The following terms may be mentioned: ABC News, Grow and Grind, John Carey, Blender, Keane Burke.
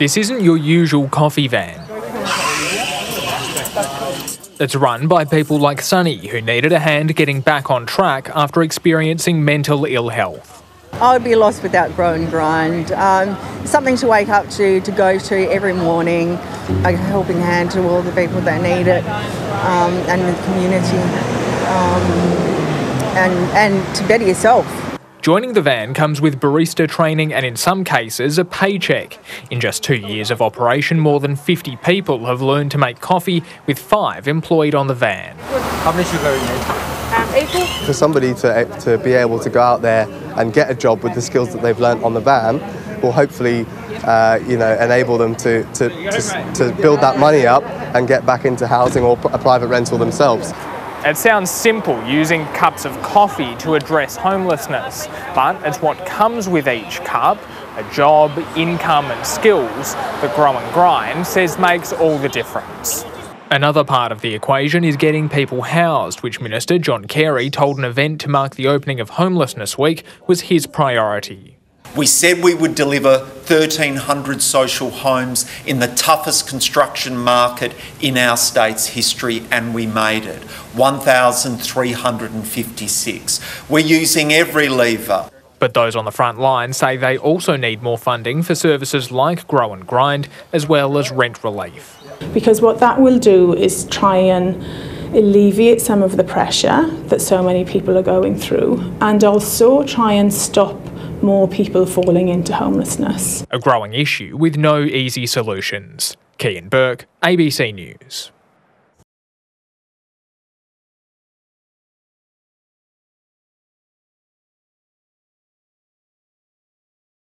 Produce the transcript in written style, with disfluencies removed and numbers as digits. This isn't your usual coffee van. It's run by people like Sunny, who needed a hand getting back on track after experiencing mental ill health. I would be lost without Grow and Grind. Something to wake up to go to every morning, a helping hand to all the people that need it, and the community, and to better yourself. Joining the van comes with barista training and, in some cases, a paycheck. In just 2 years of operation, more than 50 people have learned to make coffee, with 5 employed on the van. How many should go in? 8. For somebody to be able to go out there and get a job with the skills that they've learnt on the van will hopefully enable them to build that money up and get back into housing or a private rental themselves. It sounds simple, using cups of coffee to address homelessness, but it's what comes with each cup, a job, income and skills, that Grow and Grind says makes all the difference. Another part of the equation is getting people housed, which Minister John Carey told an event to mark the opening of Homelessness Week was his priority. We said we would deliver 1,300 social homes in the toughest construction market in our state's history, and we made it. 1,356. We're using every lever. But those on the front line say they also need more funding for services like Grow and Grind, as well as rent relief. Because what that will do is try and alleviate some of the pressure that so many people are going through, and also try and stop more people falling into homelessness. A growing issue with no easy solutions. Keane Burke, ABC News.